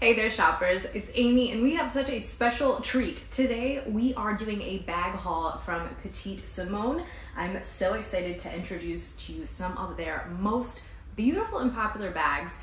Hey there shoppers, it's Amy and we have such a special treat. Today we are doing a bag haul from Petite Simone. I'm so excited to introduce to you some of their most beautiful and popular bags.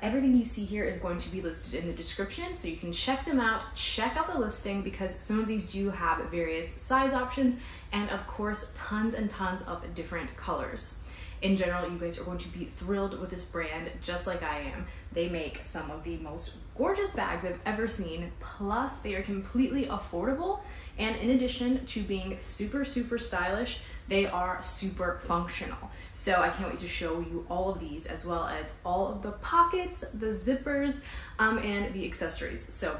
Everything you see here is going to be listed in the description, so you can check them out, check out the listing because some of these do have various size options and of course tons and tons of different colors. In general, you guys are going to be thrilled with this brand, just like I am. They make some of the most gorgeous bags I've ever seen, plus they are completely affordable, and in addition to being super stylish, they are super functional. So I can't wait to show you all of these, as well as all of the pockets, the zippers, and the accessories. So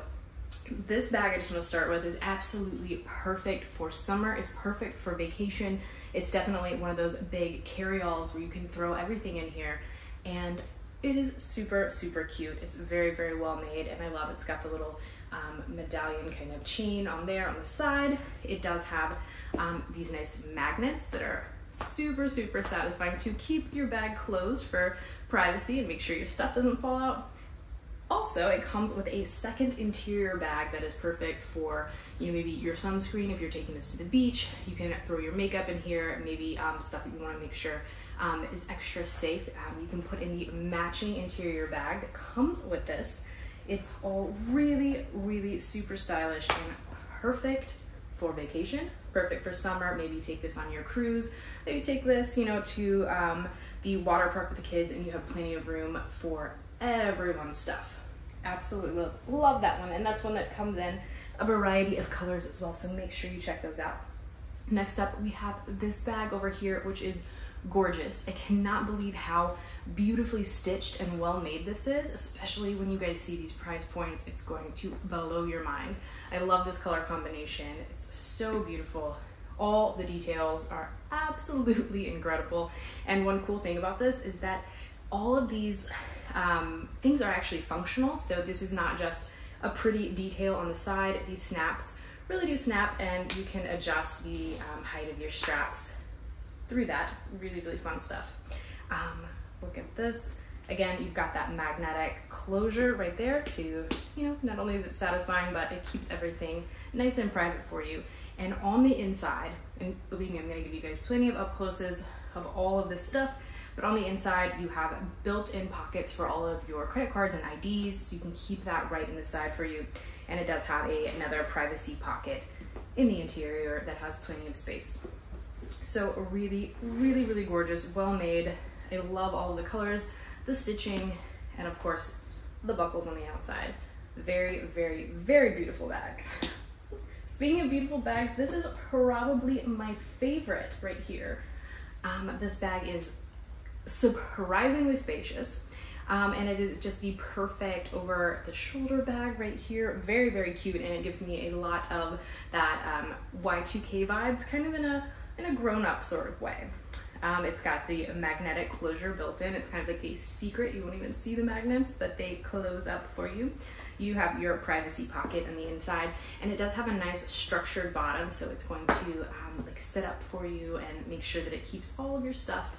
this bag I just want to start with is absolutely perfect for summer. It's perfect for vacation. It's definitely one of those big carry-alls where you can throw everything in here, and it is super cute. It's very well made and I love it. It's got the little medallion kind of chain on there on the side. It does have these nice magnets that are super satisfying to keep your bag closed for privacy and make sure your stuff doesn't fall out. Also, it comes with a second interior bag that is perfect for, you know, maybe your sunscreen if you're taking this to the beach. You can throw your makeup in here, maybe stuff that you want to make sure is extra safe. You can put in the matching interior bag that comes with this. It's all really super stylish and perfect for vacation, perfect for summer. Maybe you take this on your cruise, maybe you take this, you know, to the water park with the kids, and you have plenty of room for everyone's stuff. Absolutely love that one, and that's one that comes in a variety of colors as well, so make sure you check those out. Next up, we have this bag over here, which is gorgeous. I cannot believe how beautifully stitched and well made this is, especially when you guys see these price points. It's going to blow your mind. I love this color combination. It's so beautiful. All the details are absolutely incredible, and one cool thing about this is that all of these things are actually functional, so this is not just a pretty detail on the side. These snaps really do snap, and you can adjust the height of your straps through that. Really fun stuff. Look at this. Again, you've got that magnetic closure right there to, you know, not only is it satisfying, but it keeps everything nice and private for you. And on the inside, and believe me, I'm going to give you guys plenty of up closes of all of this stuff, but on the inside you have built-in pockets for all of your credit cards and IDs, so you can keep that right in the side for you. And it does have another privacy pocket in the interior that has plenty of space. So really gorgeous, well made. I love all the colors, the stitching, and of course the buckles on the outside. Very beautiful bag. Speaking of beautiful bags, this is probably my favorite right here. This bag is surprisingly spacious, and it is just the perfect over the shoulder bag right here. Very cute, and it gives me a lot of that Y2K vibes, kind of in a grown-up sort of way. It's got the magnetic closure built in. It's kind of like a secret. You won't even see the magnets, but they close up for you. You have your privacy pocket on the inside, and it does have a nice structured bottom, so it's going to like sit up for you and make sure that it keeps all of your stuff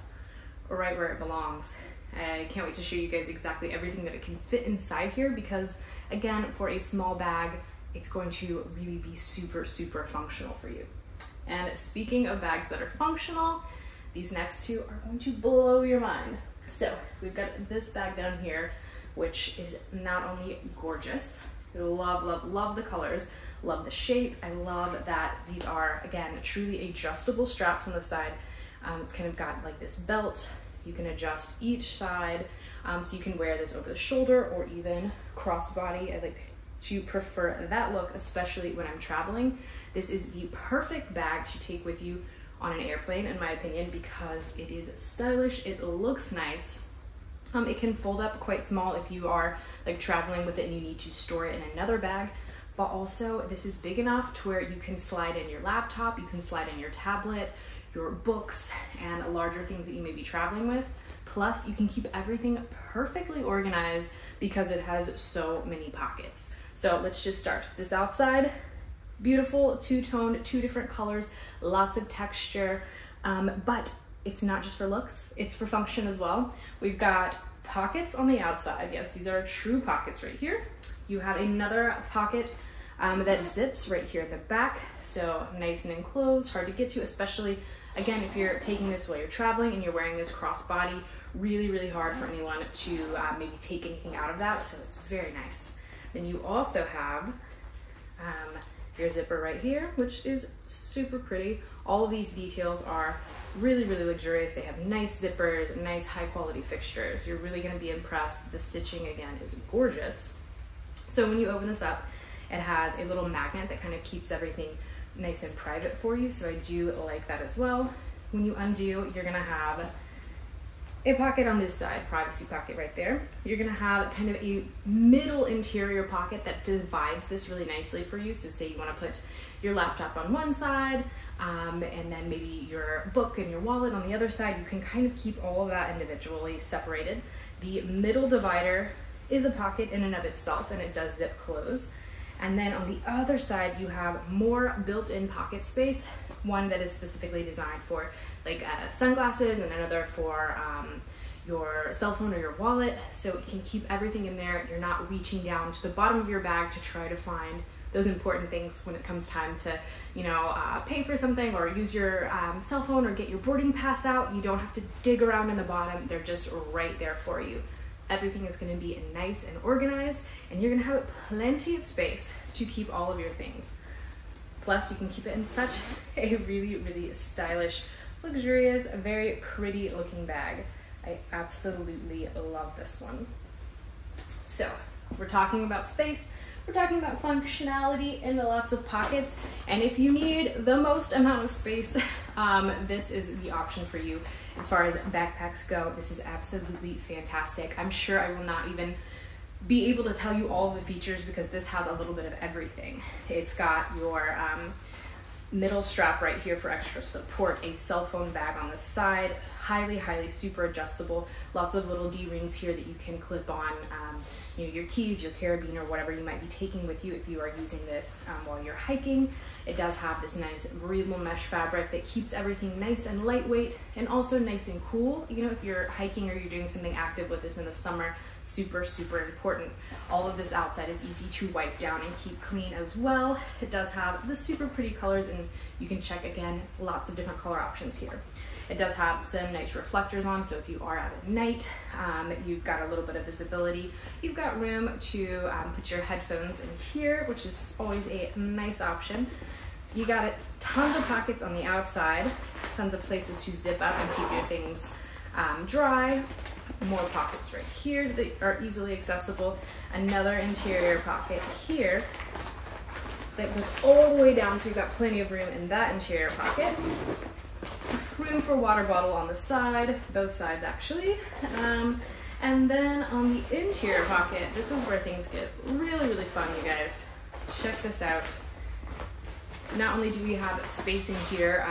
right where it belongs. I can't wait to show you guys exactly everything that it can fit inside here, because again, for a small bag, it's going to really be super functional for you. And speaking of bags that are functional, these next two are going to blow your mind. So we've got this bag down here, which is not only gorgeous, I love the colors, love the shape. I love that these are, again, truly adjustable straps on the side. It's kind of got like this belt. You can adjust each side, so you can wear this over the shoulder or even crossbody. I like to prefer that look, especially when I'm traveling. This is the perfect bag to take with you on an airplane, in my opinion, because it is stylish, it looks nice. It can fold up quite small if you are like traveling with it and you need to store it in another bag. But also, this is big enough to where you can slide in your laptop, you can slide in your tablet, your books, and larger things that you may be traveling with. Plus, you can keep everything perfectly organized because it has so many pockets. So let's just start. This outside, beautiful, two-tone, two different colors, lots of texture, but it's not just for looks, it's for function as well. We've got pockets on the outside. Yes, these are true pockets right here. You have another pocket that zips right here at the back, so nice and enclosed, hard to get to, especially again if you're taking this while you're traveling and you're wearing this crossbody. Really hard for anyone to maybe take anything out of that, so it's very nice. Then you also have your zipper right here, which is super pretty. All of these details are really luxurious. They have nice zippers, nice high quality fixtures. You're really going to be impressed. The stitching again is gorgeous. So when you open this up, it has a little magnet that kind of keeps everything nice and private for you, so I do like that as well. When you undo, you're gonna have a pocket on this side, privacy pocket right there. You're gonna have kind of a middle interior pocket that divides this really nicely for you. So say you wanna put your laptop on one side, and then maybe your book and your wallet on the other side. You can kind of keep all of that individually separated. The middle divider is a pocket in and of itself, and it does zip close. And then on the other side, you have more built-in pocket space, one that is specifically designed for like sunglasses and another for your cell phone or your wallet. So you can keep everything in there. You're not reaching down to the bottom of your bag to try to find those important things when it comes time to, you know, pay for something or use your cell phone or get your boarding pass out. You don't have to dig around in the bottom. They're just right there for you. Everything is going to be nice and organized, and you're going to have plenty of space to keep all of your things. Plus, you can keep it in such a really stylish, luxurious, very pretty looking bag. I absolutely love this one. So we're talking about space, we're talking about functionality and lots of pockets, and if you need the most amount of space, this is the option for you. As far as backpacks go, this is absolutely fantastic. I'm sure I will not even be able to tell you all the features because this has a little bit of everything. It's got your middle strap right here for extra support, a cell phone bag on the side, highly super adjustable, lots of little D-rings here that you can clip on you know, your keys, your carabiner, or whatever you might be taking with you if you are using this while you're hiking. It does have this nice breathable mesh fabric that keeps everything nice and lightweight and also nice and cool. You know, if you're hiking or you're doing something active with this in the summer, super important. All of this outside is easy to wipe down and keep clean as well. It does have the super pretty colors, and you can check again, lots of different color options here. It does have some nice reflectors on, so if you are out at night, you've got a little bit of visibility. You've got room to put your headphones in here, which is always a nice option. You got tons of pockets on the outside, tons of places to zip up and keep your things dry. More pockets right here that are easily accessible. Another interior pocket here that goes all the way down, so you've got plenty of room in that interior pocket. Room for water bottle on the side, both sides actually. And then on the interior pocket, this is where things get really fun, you guys. Check this out. Not only do we have space in here,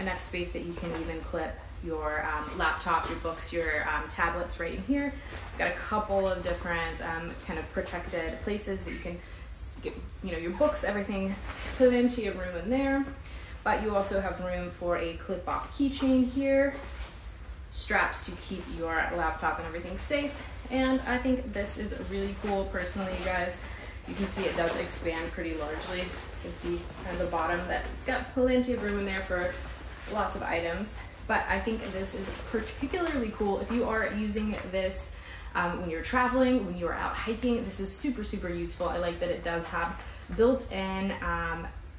enough space that you can even clip your laptop, your books, your tablets right in here. It's got a couple of different kind of protected places that you can get, you know, your books, everything put into your room in there. But you also have room for a clip-off keychain here, straps to keep your laptop and everything safe. And I think this is really cool personally, you guys. You can see it does expand pretty largely. You can see at the bottom that it's got plenty of room in there for lots of items. But I think this is particularly cool if you are using this when you're traveling, when you are out hiking. This is super useful. I like that it does have built-in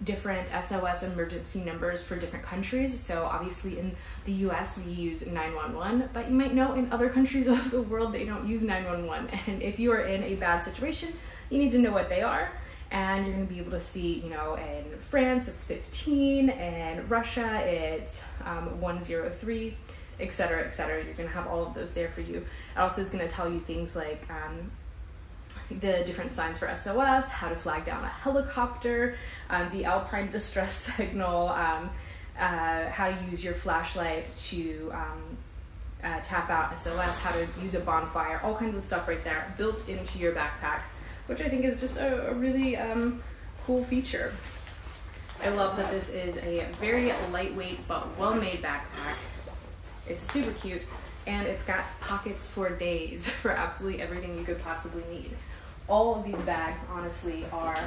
different SOS emergency numbers for different countries. So obviously in the US we use 911, but you might know in other countries of the world they don't use 911, and if you are in a bad situation you need to know what they are, and you're going to be able to see, you know, in France it's 15, and Russia it's 103, etc., etc. You're going to have all of those there for you. It also is going to tell you things like the different signs for SOS, how to flag down a helicopter, the Alpine distress signal, how to use your flashlight to tap out SOS, how to use a bonfire, all kinds of stuff right there built into your backpack, which I think is just a really cool feature. I love that this is a very lightweight but well-made backpack. It's super cute. and it's got pockets for days for absolutely everything you could possibly need. All of these bags, honestly, are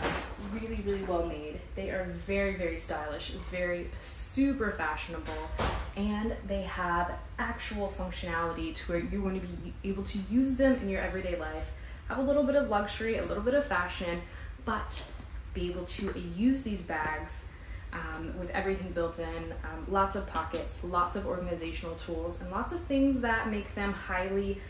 really, really well made. They are very, very stylish, very super fashionable, and they have actual functionality to where you want to be able to use them in your everyday life, have a little bit of luxury, a little bit of fashion, but be able to use these bags with everything built in, lots of pockets, lots of organizational tools, and lots of things that make them highly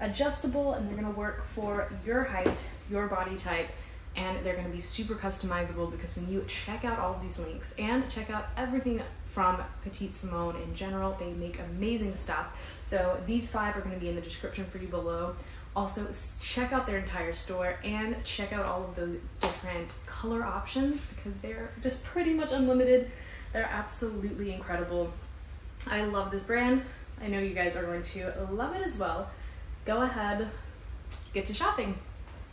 adjustable, and they're gonna work for your height, your body type, and they're gonna be super customizable, because when you check out all of these links and check out everything from Petite Simone in general, they make amazing stuff. So these 5 are gonna be in the description for you below. Also, check out their entire store and check out all of those different color options, because they're just pretty much unlimited. They're absolutely incredible. I love this brand. I know you guys are going to love it as well. Go ahead, get to shopping.